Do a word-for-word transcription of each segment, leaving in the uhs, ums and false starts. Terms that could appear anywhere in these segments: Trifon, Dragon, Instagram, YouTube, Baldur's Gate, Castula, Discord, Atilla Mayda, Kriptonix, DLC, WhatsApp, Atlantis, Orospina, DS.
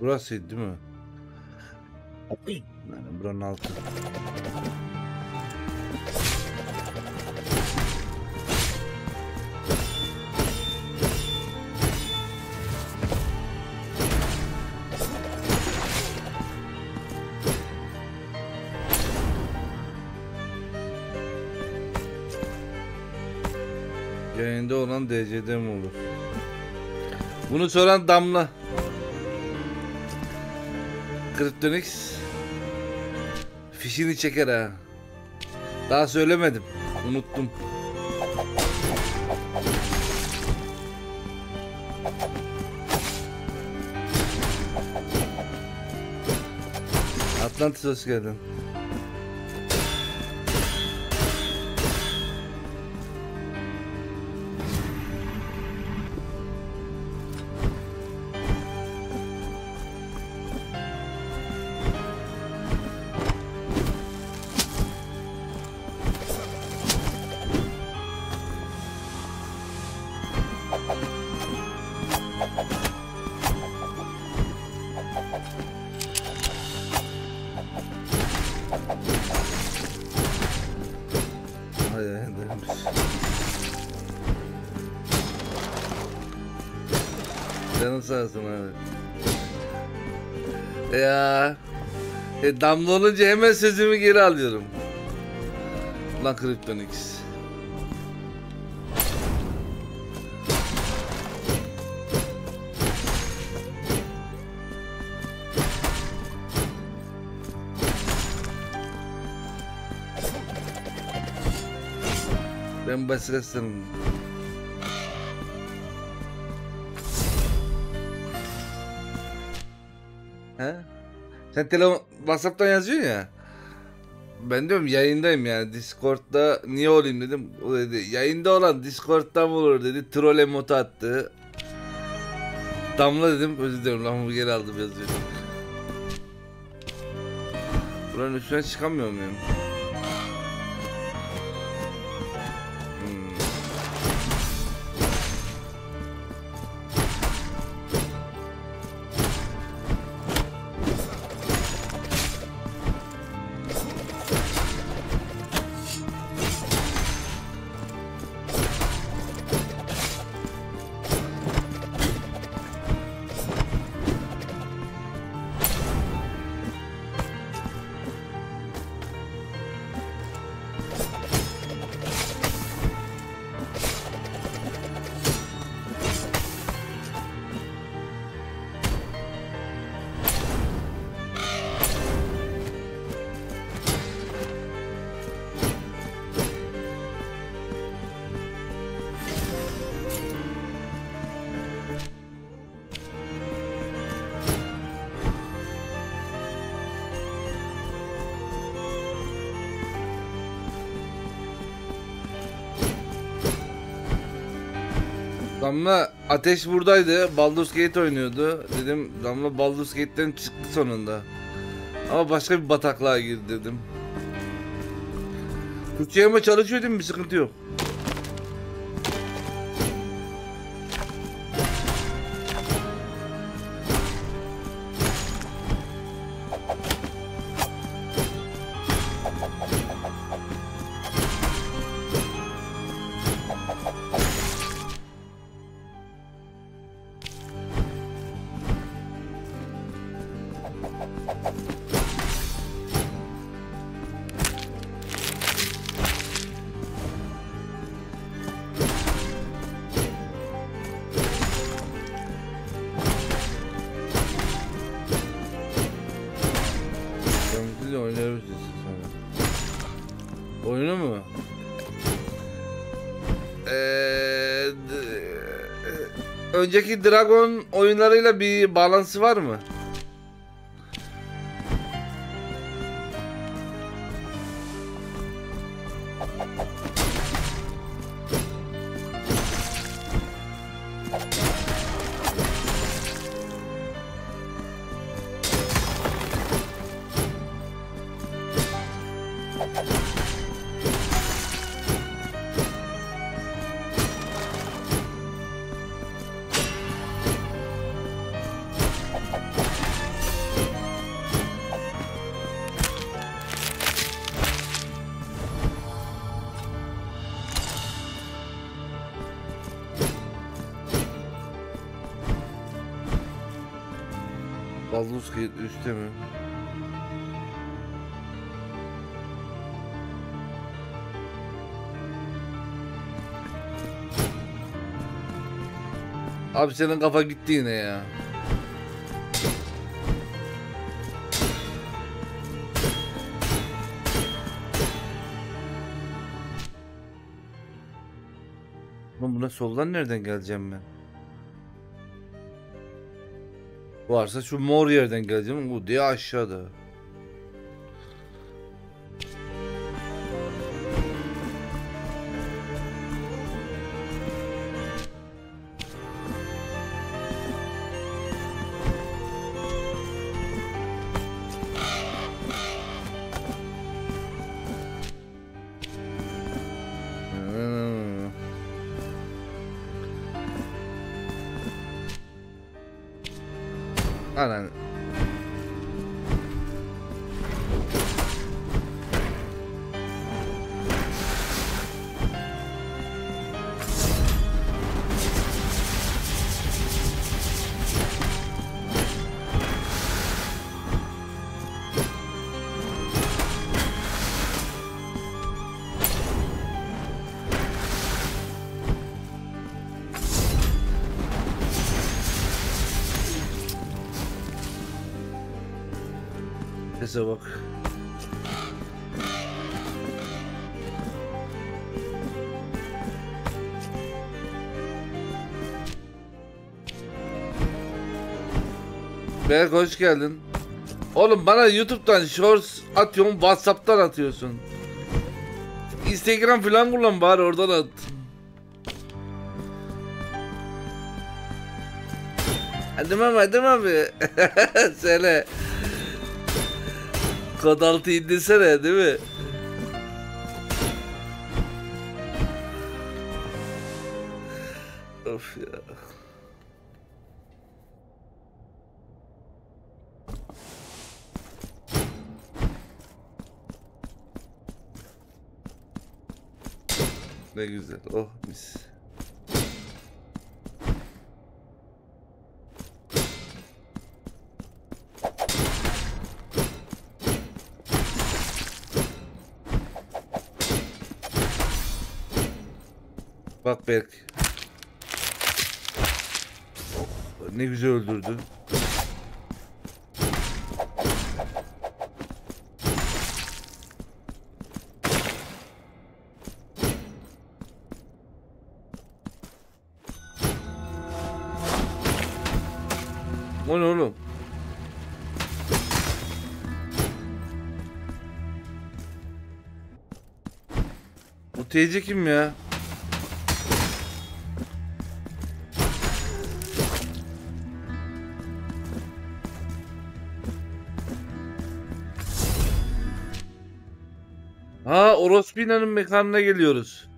Burasıydı değil mi? Yani buranın altı. Yayında olan D C'de mi olur? Bunu soran Damla. Kriptonix fişini çeker ha. Daha söylemedim. Unuttum. Atlantis hoş geldin. Ya e, Damla olunca hemen sözümü geri alıyorum. Lan Kriptonix. Ben başkasının. He? Sen telefon WhatsApp'tan yazıyorsun ya. Ben diyorum yayındayım yani, Discord'da niye olayım dedim. O dedi yayında olan Discord'dan olur dedi. Troll emotu attı. Damla dedim, özür dilerim lafımı geri aldım yazıyor. Buranın üstüne çıkamıyor muyum? Damla Ateş buradaydı, Baldur's Gate oynuyordu. Dedim Damla Baldur's Gate'den çıktı sonunda. Ama başka bir bataklığa girdi dedim. Türkçe ama çalışıyor değil mi? Bir sıkıntı yok. Önceki Dragon oyunlarıyla bir bağlantısı var mı? Baldur's Gate üstte mi? Abi senin kafa gitti yine ya. Oğlum buna soldan nereden geleceğim ben? Varsa şu mor yerden geleceğim. Bu diye aşağıda. Anan. Bize bak. Berk hoş geldin. Oğlum bana YouTube'dan shorts atıyorsun, WhatsApp'tan atıyorsun. Instagram falan kullan bari, oradan at. Hadi abi, hadi abi. Söyle. Kod altı indirsene, değil mi? Of ya. Ne güzel, oh mis. Bak Berk. Ne güzel öldürdü. O ne oğlum? Bu teyze kim ya? Ha, Orospina'nın mekanına geliyoruz.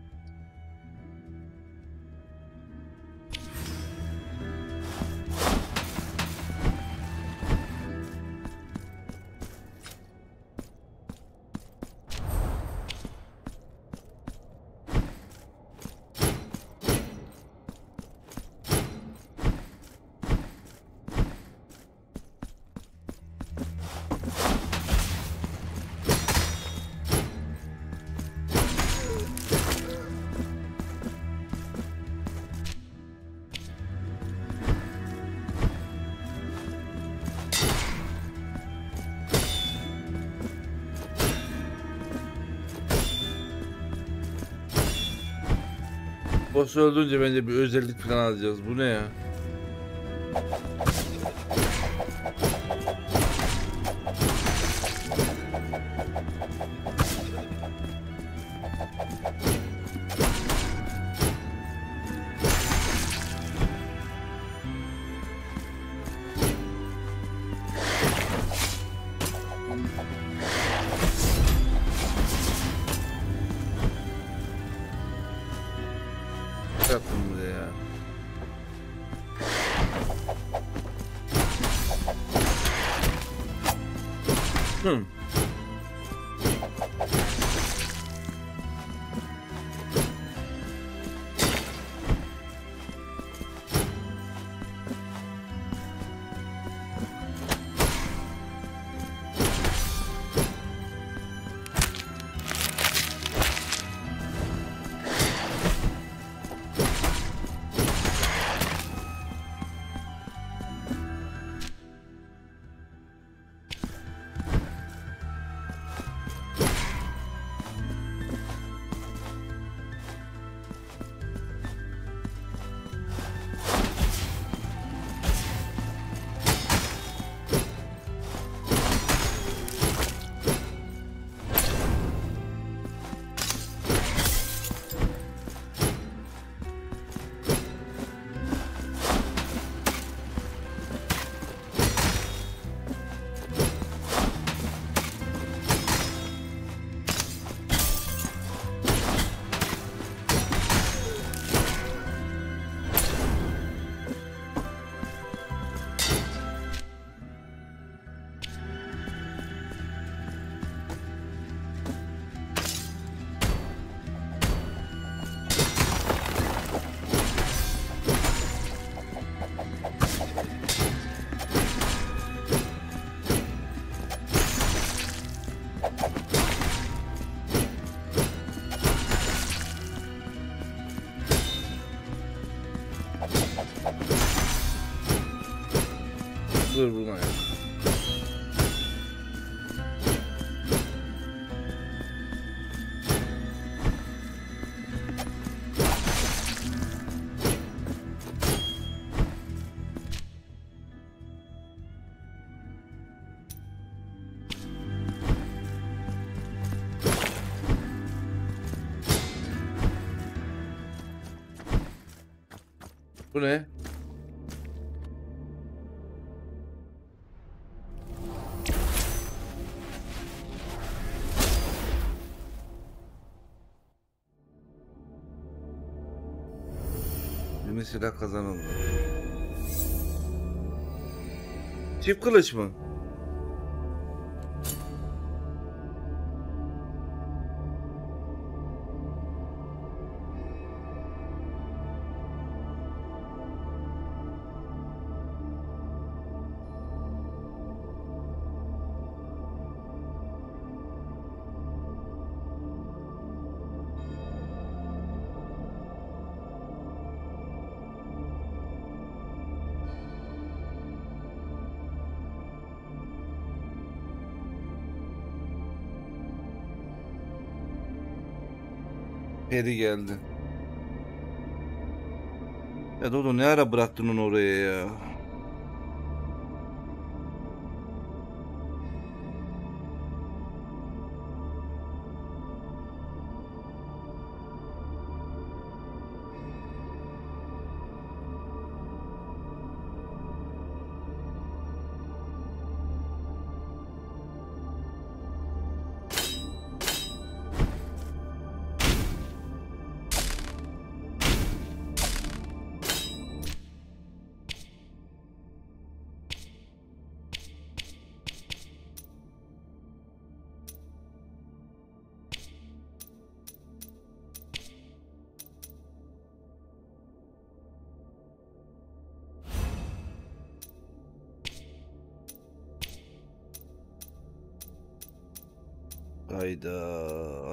Boss öldürünce bence bir özellik falan alacağız. Bu ne ya? Hmm. Dur buna ya. Bu ne? Yeni silah kazanıldı. Çift kılıç mı? Peri geldi. Ya Dodo ne ara bıraktın onu oraya ya? Hayda,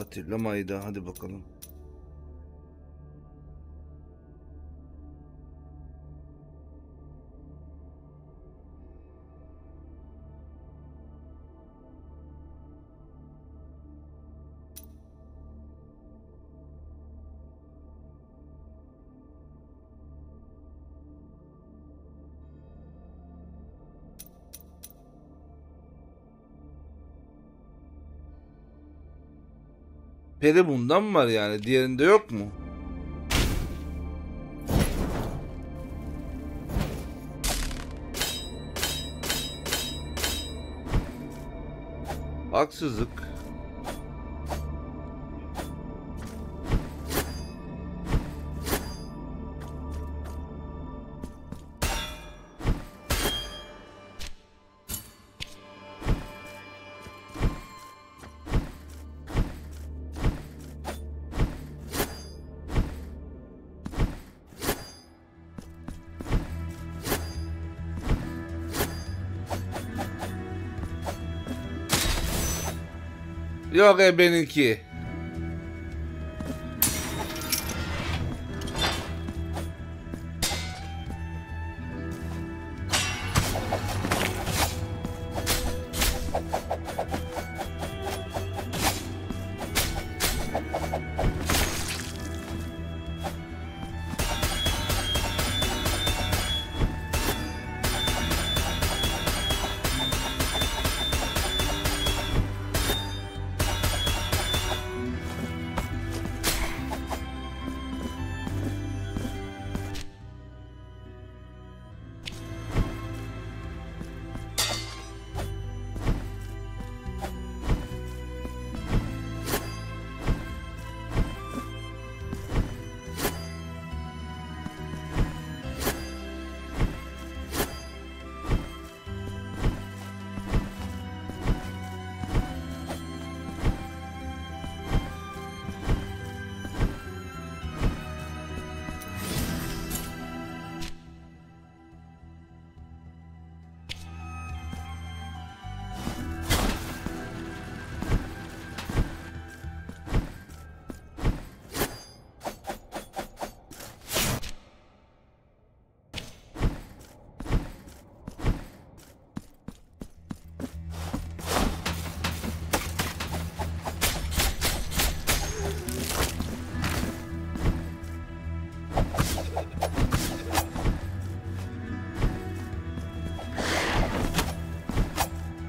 Atilla Mayda, hadi bakalım. Peri bundan mı var yani? Diğerinde yok mu? Haksızlık. Yok e benimki.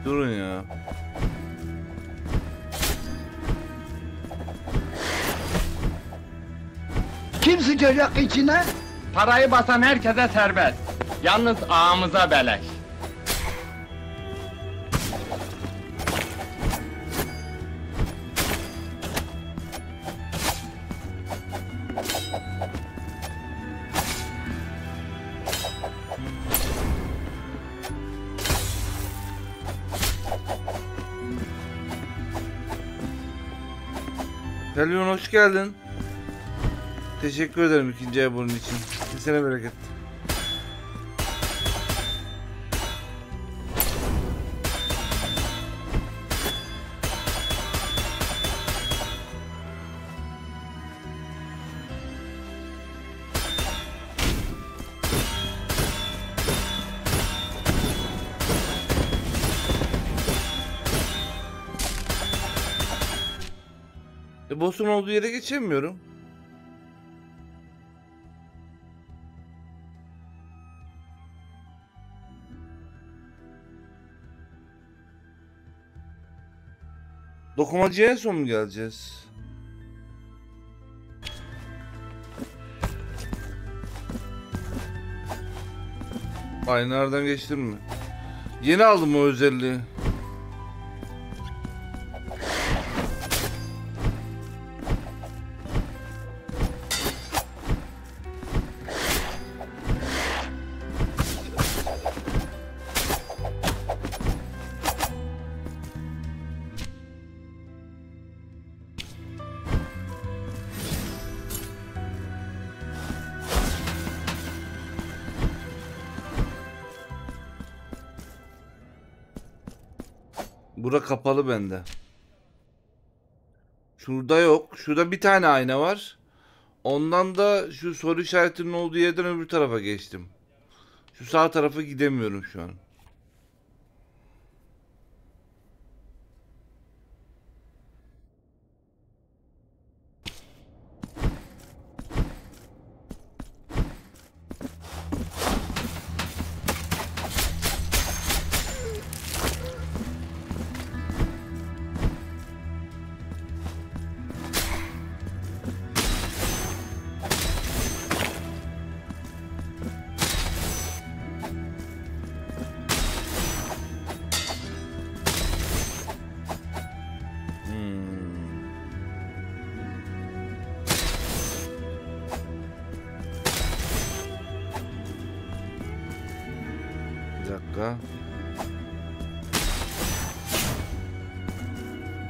Durun ya. Kim sıcacak içine? Parayı basan herkese serbest. Yalnız ağamıza beleş. Selyon hoş geldin. Teşekkür ederim ikinci ay bunun için. Kesene bereket. E, boss'un olduğu yere geçemiyorum. Dokumacıya en son mu geleceğiz? Ay nereden geçtim mi? Yeni aldım o özelliği. Bura kapalı bende. Şurada yok. Şurada bir tane ayna var. Ondan da şu soru işaretinin olduğu yerden öbür tarafa geçtim. Şu sağ tarafa gidemiyorum şu an.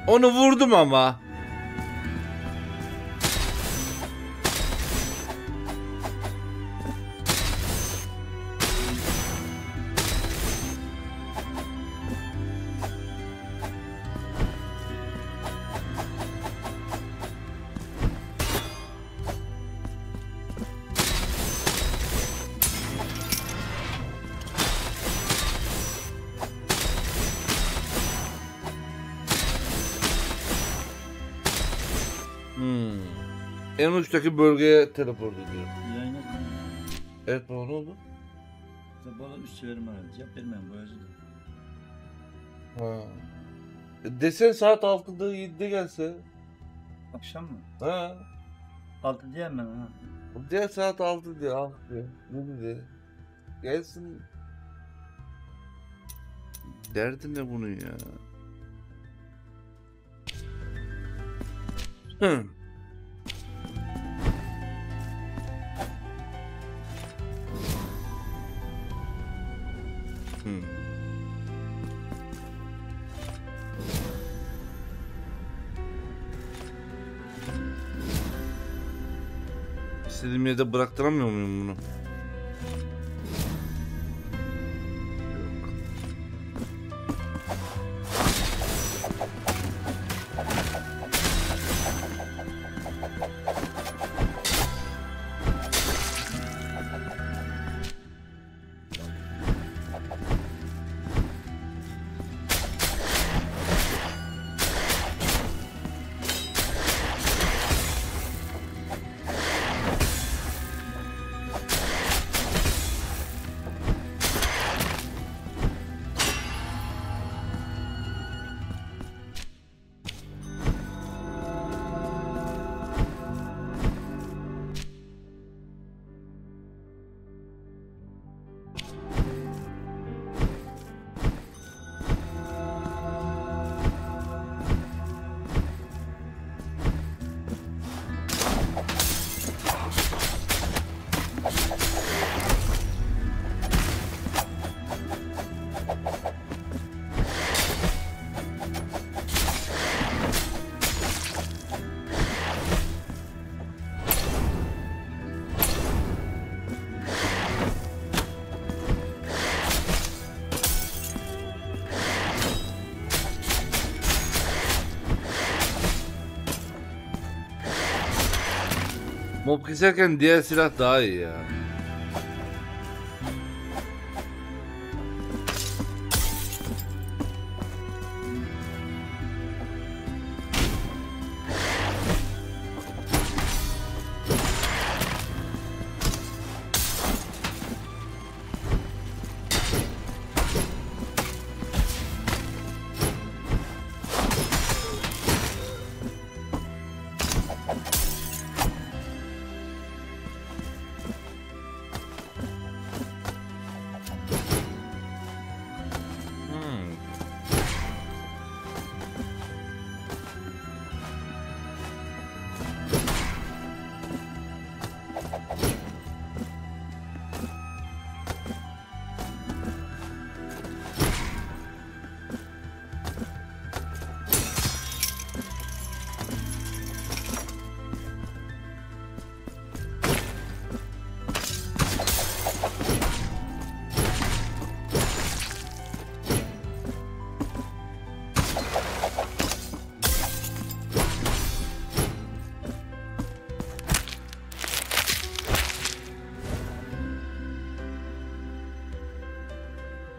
Onu vurdum ama. En uçtaki bölgeye teleport ediyorum. Yayın etmiyor. Evet baba ne oldu? Bana üst çevirim herhalde. Yap vermem bu özür dilerim. Desen saat altıda yedide gelse. Akşam mı? Ha. altı diyemem ha. Diğer saat altı diye altı diye. Ne diye. Gelsin. Derdin ne bunu ya? Hı. Hmm. İstediğim yerde bıraktıramıyor muyum bunu? Mob keserken diğer silah daha iyi ya.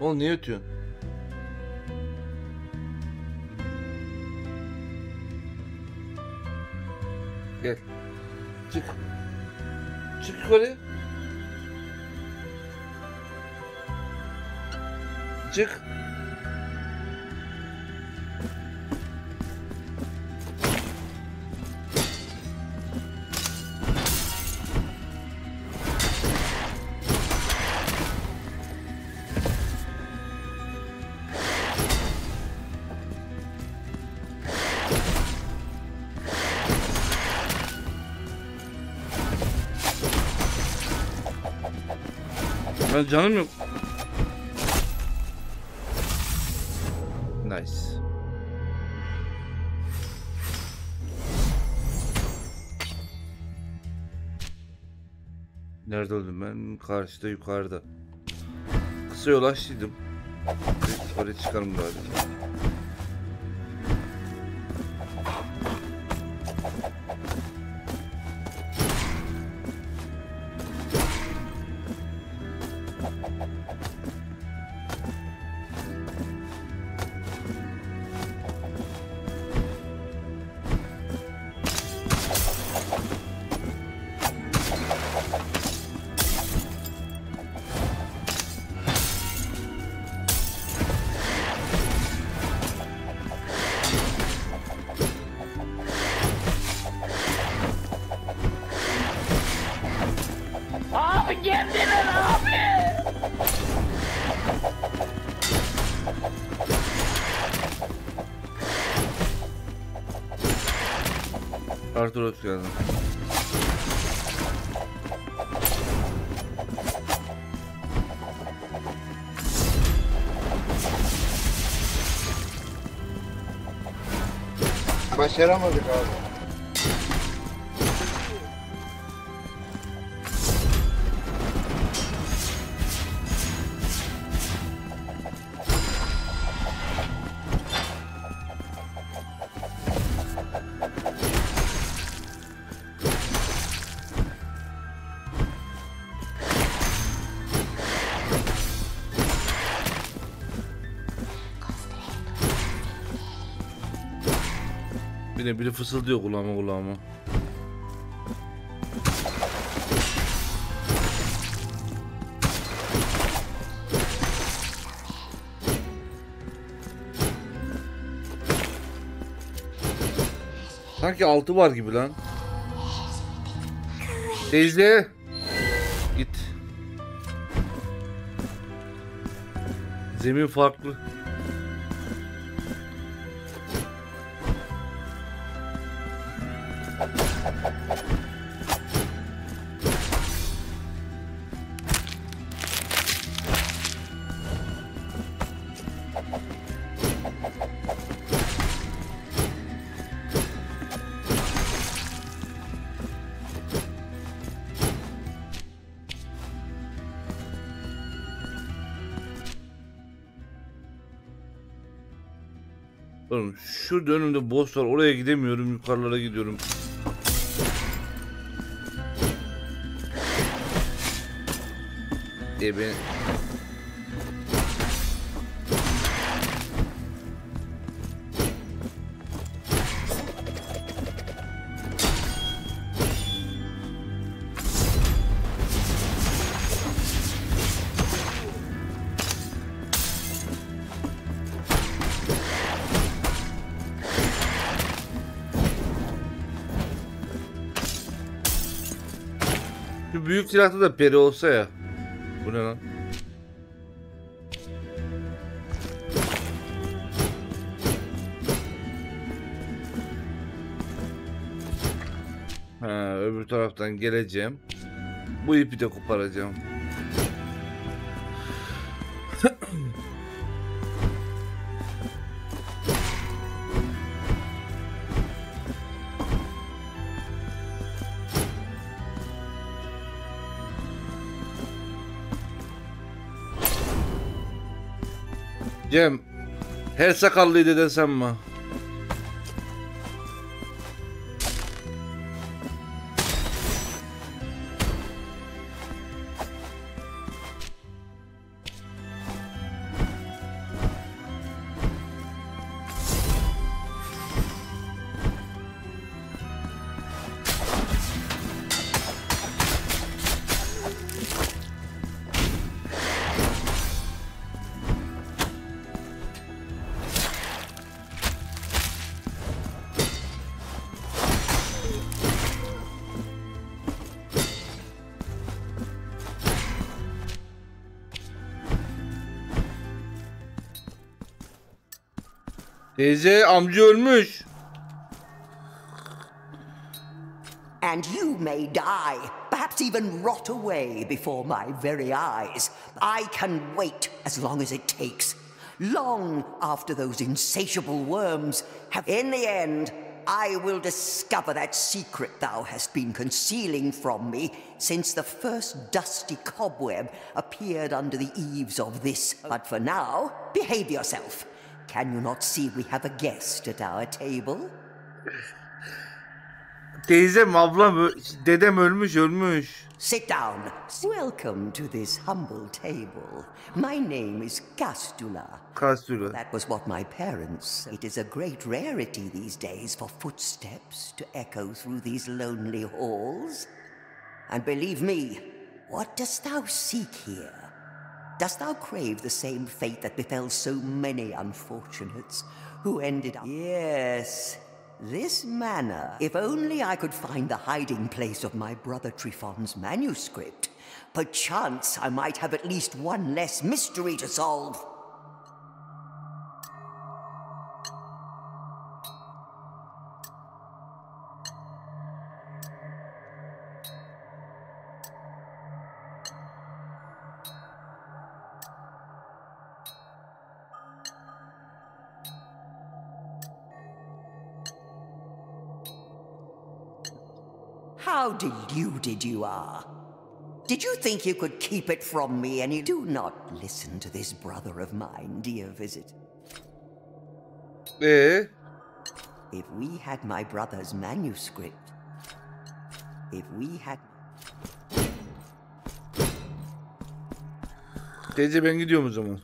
Oğlum niye ötüyorsun? Gel. Çık. Çık yukarı. Çık. Ben canım yok. Nice. Nerede öldüm ben? Karşıda, yukarıda. Kısa yol açtıydım. Böyle çıkarım galiba. Artur geldi. Başaramadık abi. Yine biri fısıldıyor kulağıma kulağıma. Sanki altı var gibi lan. Teyze. Git. Zemin farklı. Oğlum şurada önümde boss var, oraya gidemiyorum, yukarılara gidiyorum. diye beni... Büyük silahta da peri olsa ya. Bu ne lan? Ha, öbür taraftan geleceğim. Bu ipi de koparacağım. Cem, her sakallıydı desem mi? Teyze, amca ölmüş. And you may die, perhaps even rot away before my very eyes. I can wait as long as it takes. Long after those insatiable worms have... In the end, I will discover that secret thou hast been concealing from me since the first dusty cobweb appeared under the eaves of this. But for now, behave yourself. Can you not see we have a guest at our table? Teyzem, ablam, dedem ölmüş, ölmüş. Sit down. Welcome to this humble table. My name is Castula. Castula. That was what my parents said. It is a great rarity these days for footsteps to echo through these lonely halls. And believe me, what dost thou seek here? Dost thou crave the same fate that befell so many unfortunates who ended up... Yes, this manor. If only I could find the hiding place of my brother Trifon's manuscript, perchance I might have at least one less mystery to solve. How deluded you are. Did you think you could keep it from me? And you do not listen to this brother of mine, dear visit. Eh? If we had my brother's manuscript, if we had... Teyze, ben gidiyorum o zaman.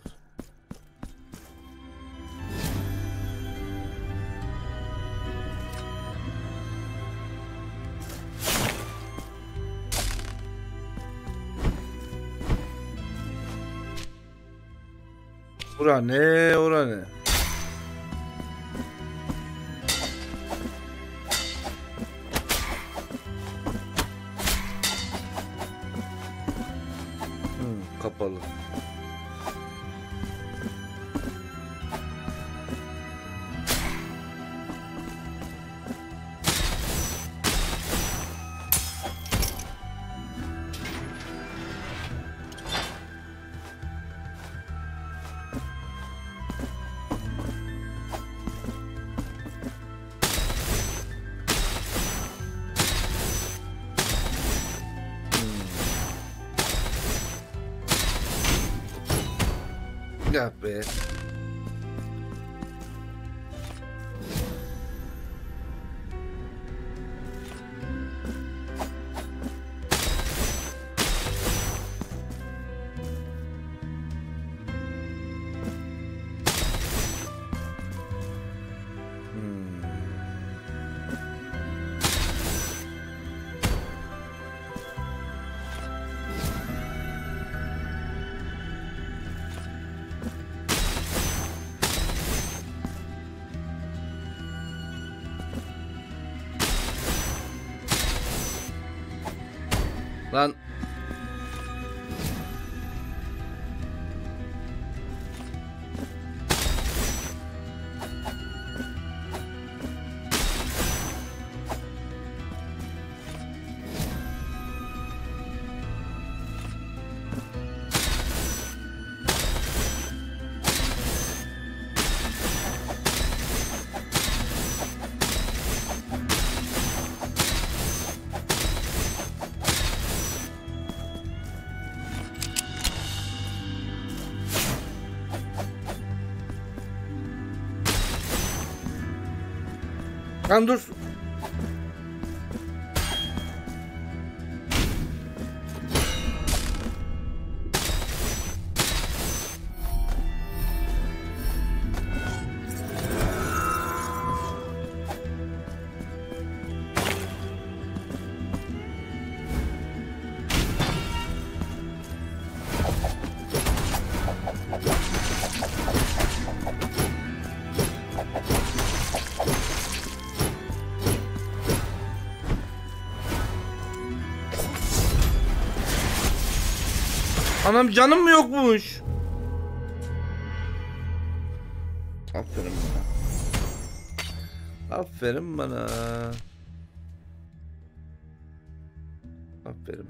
Ora ne, ora ne? Hmm, kapalı. Be. Lan. Lan dur. Anam canım mı yokmuş? Aferin bana. Aferin bana. Aferin bana.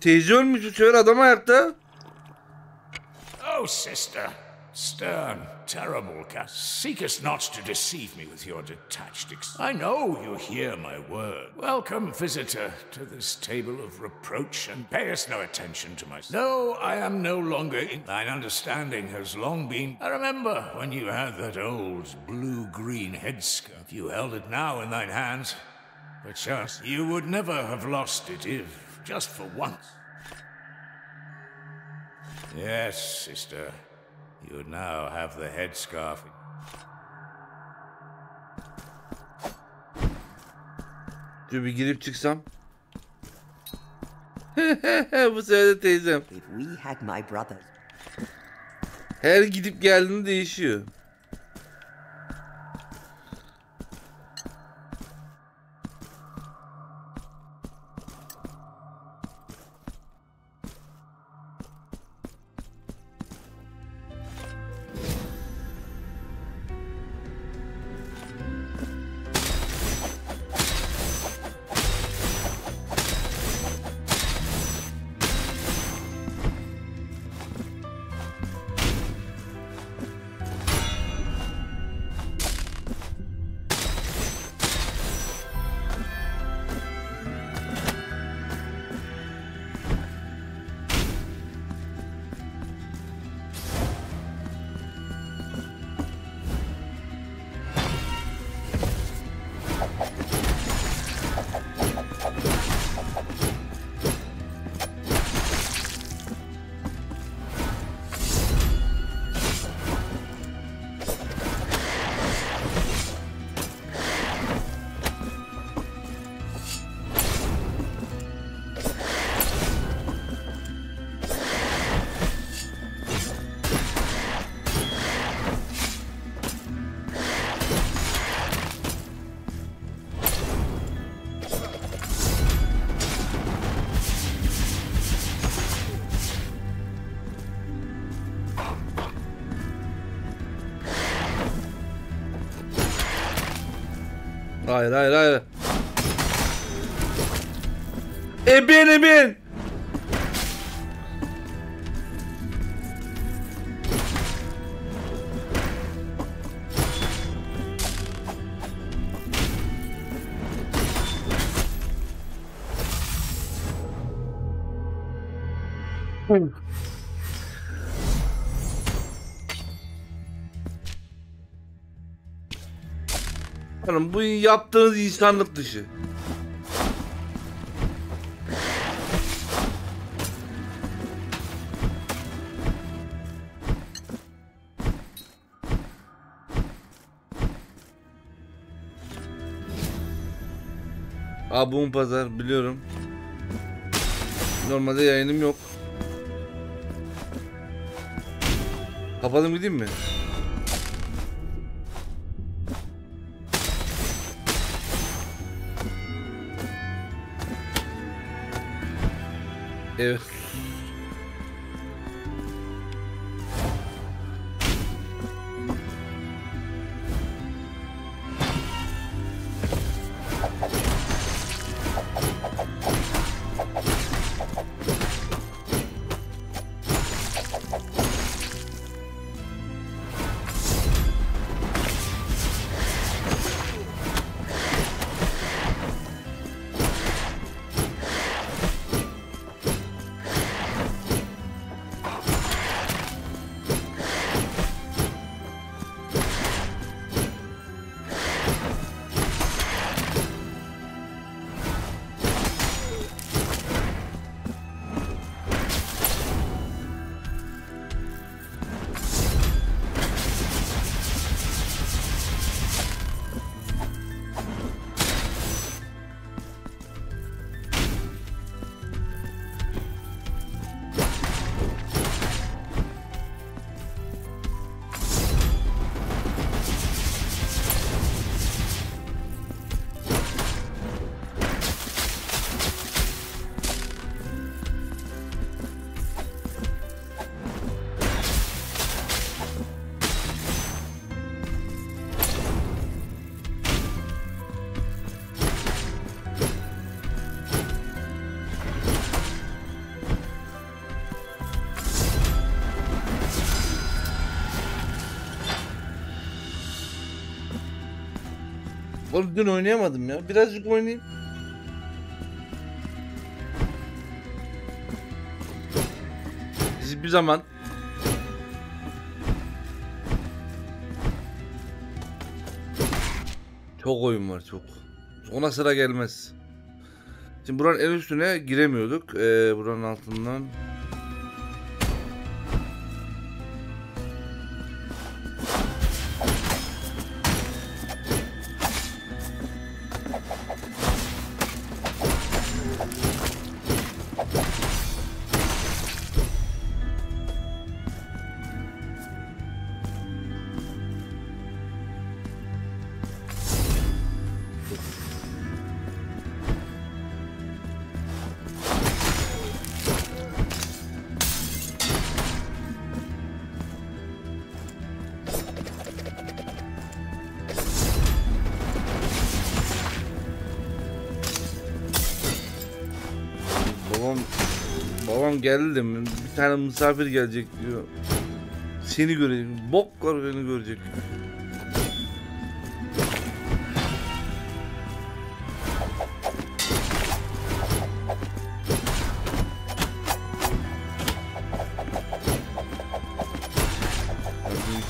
Teyze ölmüş, bu sefer adam ayakta. Oh sister, stern, terrible cat, seekest not to deceive me with your detached. I know you hear my word. Welcome, visitor, to this table of reproach, and pay us no attention to my. No, I am no longer in. Thine understanding has long been. I remember when you had that old blue-green headscarf. You held it now in thine hands. Perchance you would never have lost it if. Just for once. Yes, sister. You now have the headscarf. Dur bir girip çıksam. Bu sefer teyzem. If we had my brother. Her gidip geldiğinde değişiyor. Hayır hayır hayır. Ebin ebin. Hanım, bu yaptığınız insanlık dışı. Aa, bu pazar biliyorum. Normalde yayınım yok. Kapadım, gideyim mi? Evet. Dün oynayamadım ya. Birazcık oynayayım. Biz bir zaman çok oyun var, çok. Ona sıra gelmez. Şimdi buranın en üstüne giremiyorduk. Ee, buranın altından geldim. Bir tane misafir gelecek diyor. Seni göreyim. Bok var, beni görecek.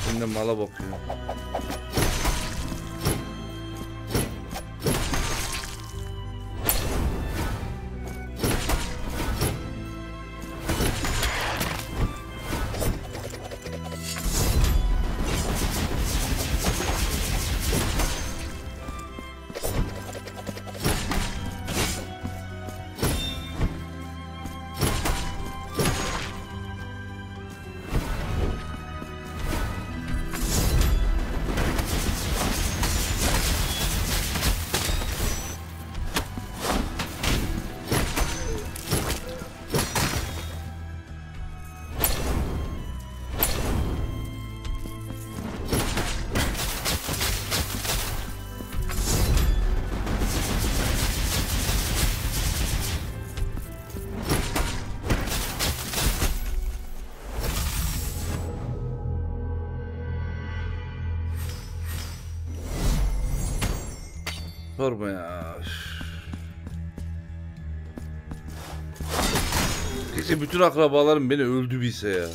Şimdi mala bakıyor. Sorma ya. Keşke bütün akrabalarım beni öldü bilse ya.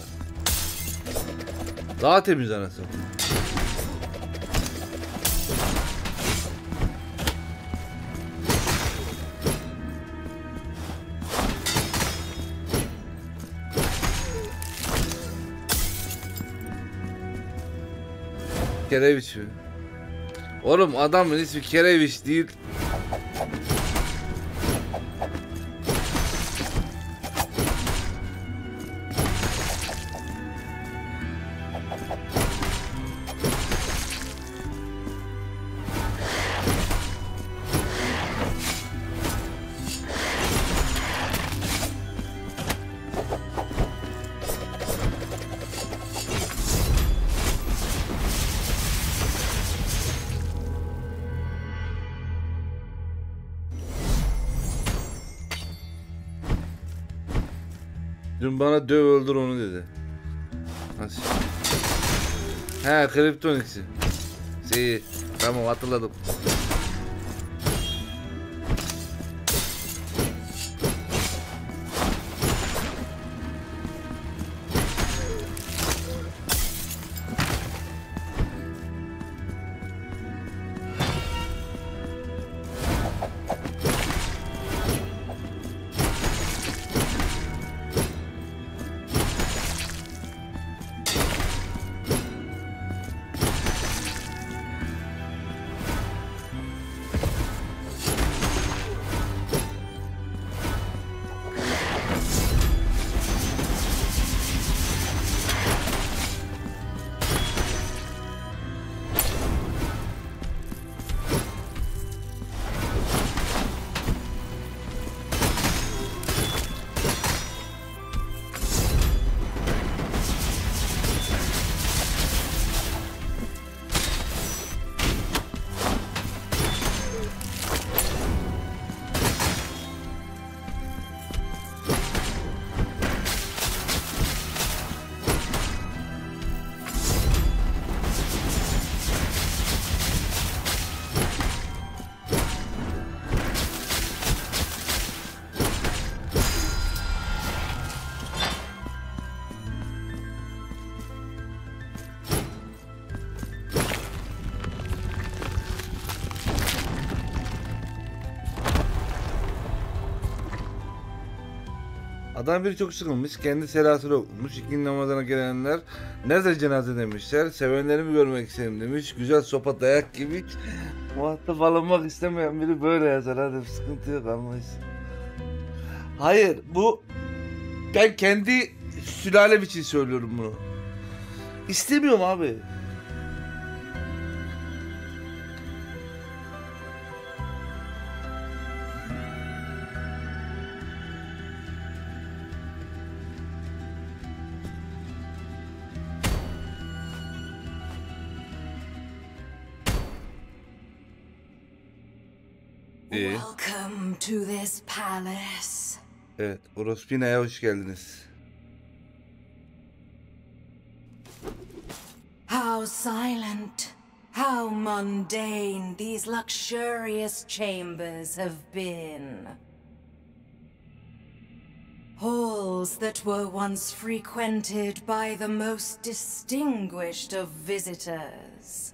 Daha temiz anasını. kereviç mi? Oğlum adamın ismi kereviç değil. Dün bana döv öldür onu dedi. Nasıl? He, Kriptonix'i. Şeyi, tamam hatırladım. Adam biri çok sıkılmış, kendi selasını okumuş, ikinci namazına gelenler nerede cenaze demişler, sevenlerimi görmek isterim demiş, güzel sopa dayak gibi. Muhatap alınmak istemeyen biri böyle yazar, hadi sıkıntı yok anlayış. Hayır, bu ben kendi sülalem için söylüyorum bunu. İstemiyorum abi. Welcome to this palace. Evet, Orospina'ya hoş geldiniz. How silent, how mundane these luxurious chambers have been. Halls that were once frequented by the most distinguished of visitors.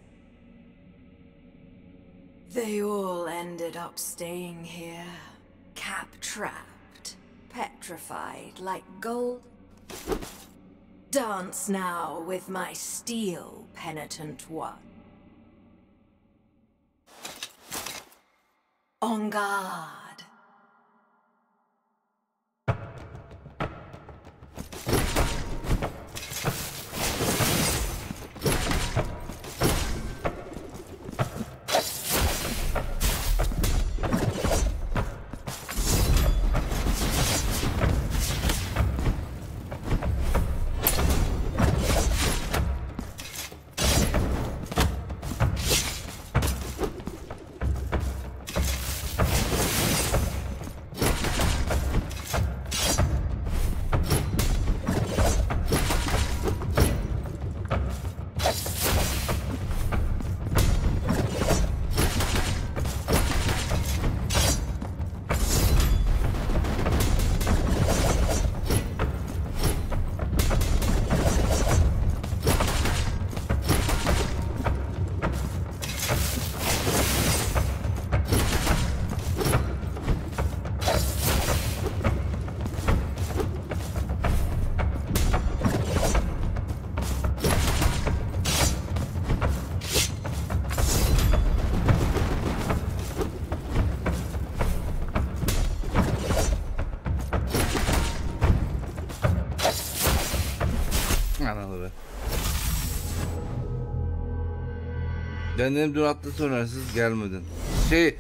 They all ended up staying here, cap-trapped, petrified like gold. Dance now with my steel penitent one. En garde. Ben dedim dün atla sonra siz gelmedin. Şey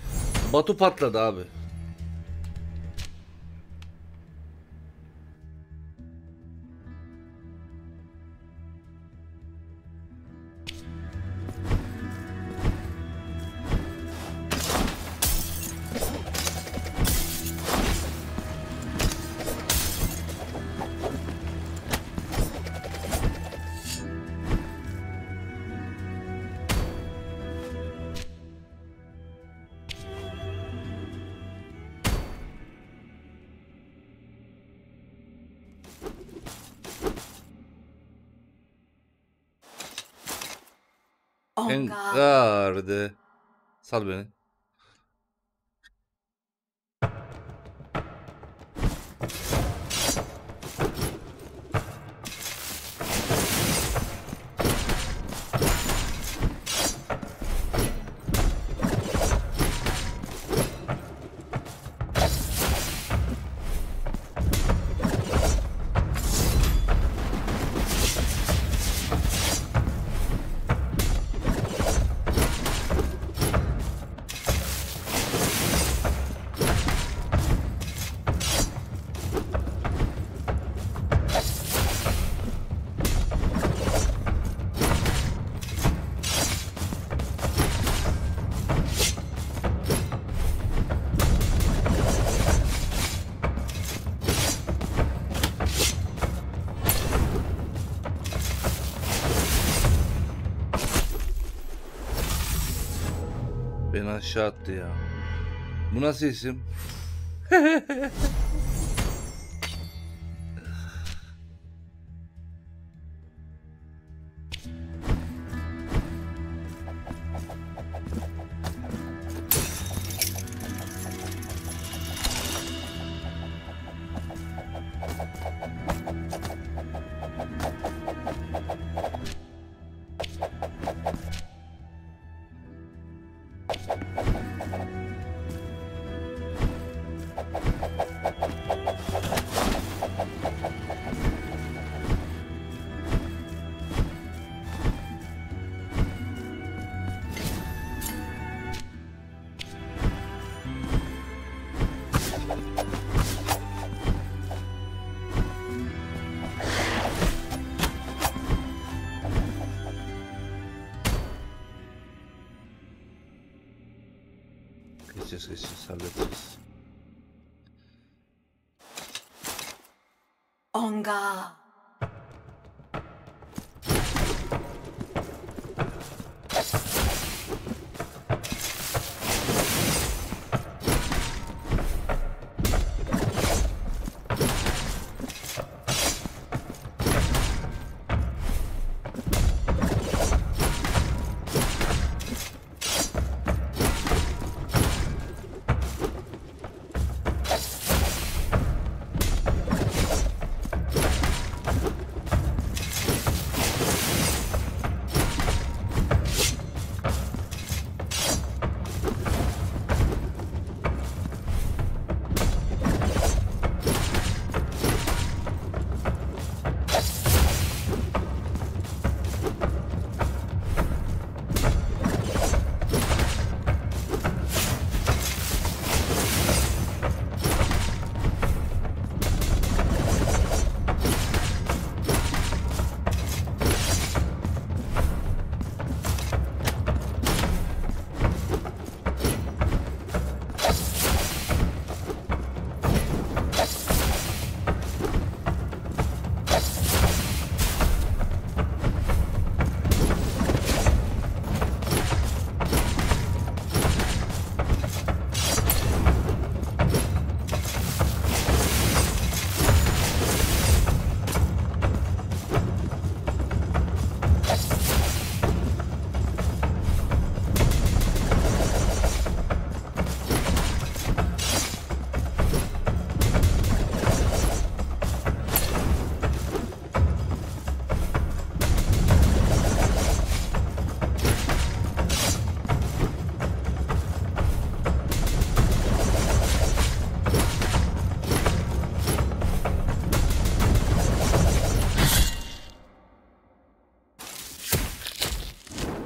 Batu patladı abi. Engardı. Sal beni. Aşağı attı ya. Bu nasıl isim? Onga.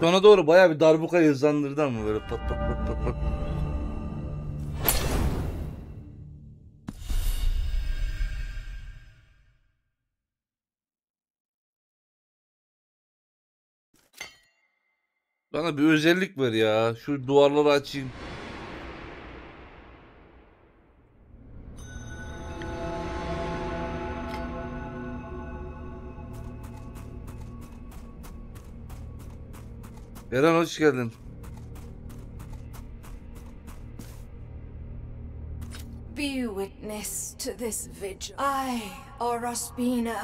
Sona doğru bayağı bir darbuka hızlandırdı ama böyle pat pat pat pat pat. Bana bir özellik ver ya. Şu duvarları açayım. Eren hoş geldin. Be witness to this vigil. I, Orospina,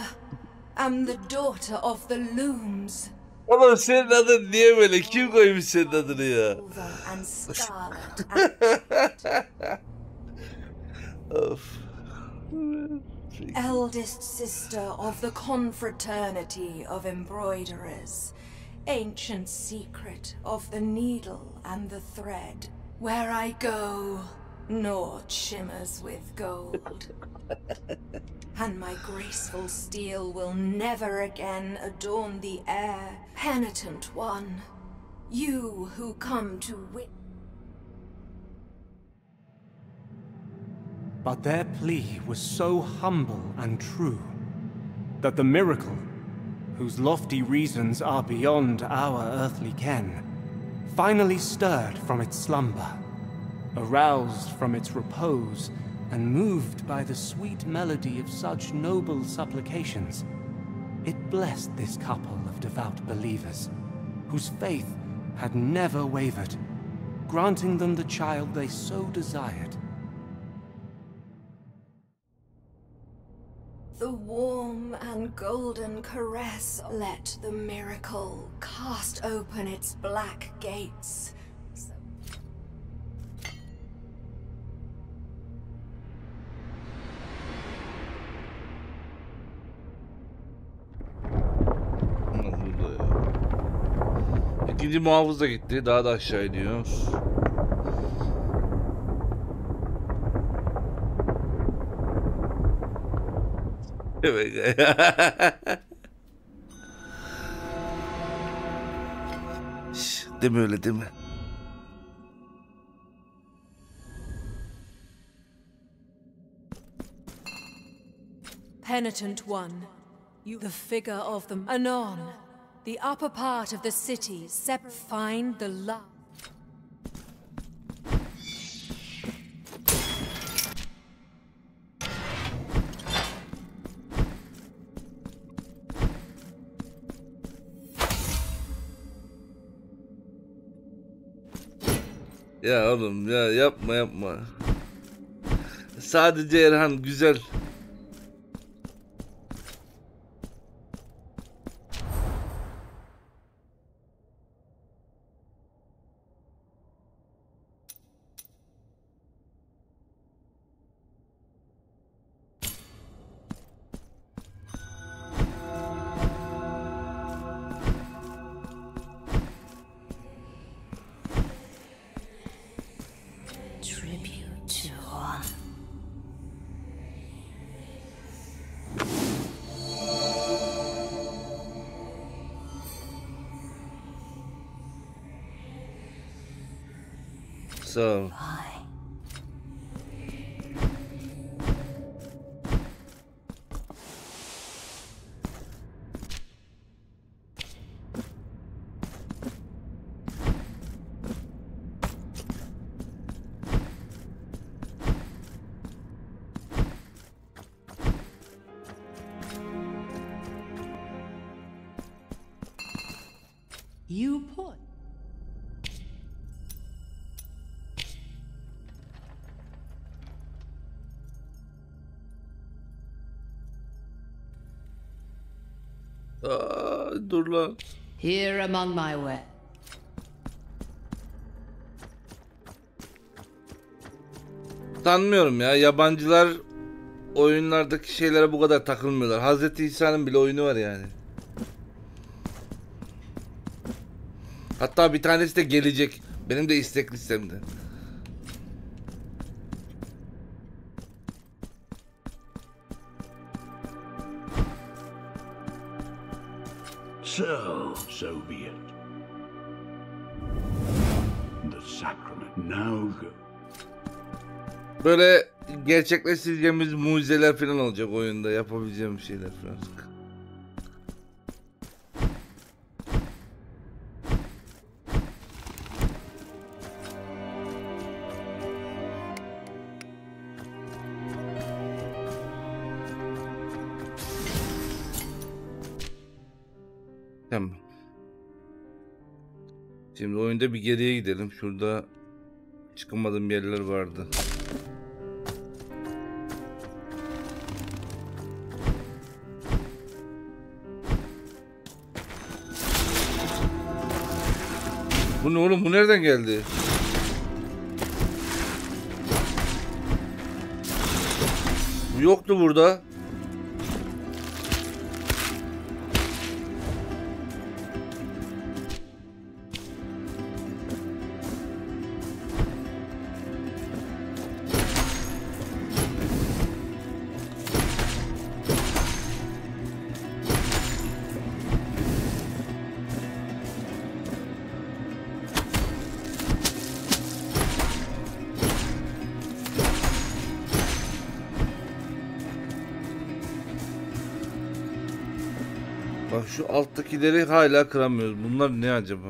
am the daughter of the looms. Oğlum senin adın niye böyle? Kim koymuş senin adını ya? Of. Eldest sister of the confraternity of embroiderers. Ancient secret of the needle and the thread. Where I go, naught shimmers with gold. And my graceful steel will never again adorn the air. Penitent one, you who come to wit. But their plea was so humble and true that the miracle, whose lofty reasons are beyond our earthly ken, finally stirred from its slumber, aroused from its repose, and moved by the sweet melody of such noble supplications, it blessed this couple of devout believers, whose faith had never wavered, granting them the child they so desired. The warm and golden caress, let the miracle cast open its black gates. İkinci muhafız da gitti, daha da aşağı iniyoruz. Evet. Deme öyle deme. Penitent one, you the figure of them anon. The upper part of the city, sep find the love. Ya oğlum ya, yapma yapma. Sadece Erhan güzel. So you put. Dur lan. Here among my way. Sanmıyorum ya, yabancılar oyunlardaki şeylere bu kadar takılmıyorlar. Hazreti İsa'nın bile oyunu var yani. Hatta bir tanesi de gelecek. Benim de istek listemde. So, so be it. Böyle gerçekleştireceğimiz mucizeler falan olacak oyunda, yapabileceğim şeyler falan. Tamam. Şimdi oyunda bir geriye gidelim. Şurada çıkamadığım yerler vardı. Bu ne oğlum? Bu nereden geldi? Bu yoktu burada. Şu alttakileri hala kıramıyoruz. Bunlar ne acaba?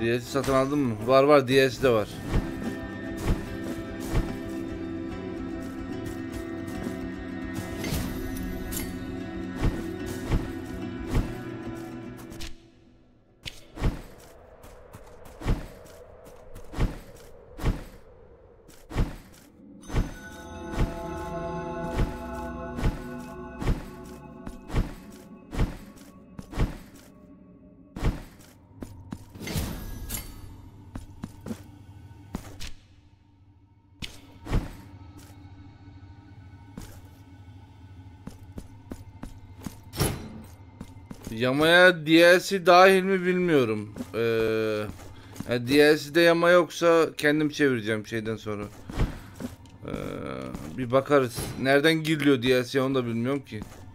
D S satın aldın mı? Var var, D S de var. Yamaya D L C dahil mi bilmiyorum. Ee, yani D L C'de yama yoksa kendim çevireceğim şeyden sonra. Ee, bir bakarız. Nereden giriliyor D L C onu da bilmiyorum ki.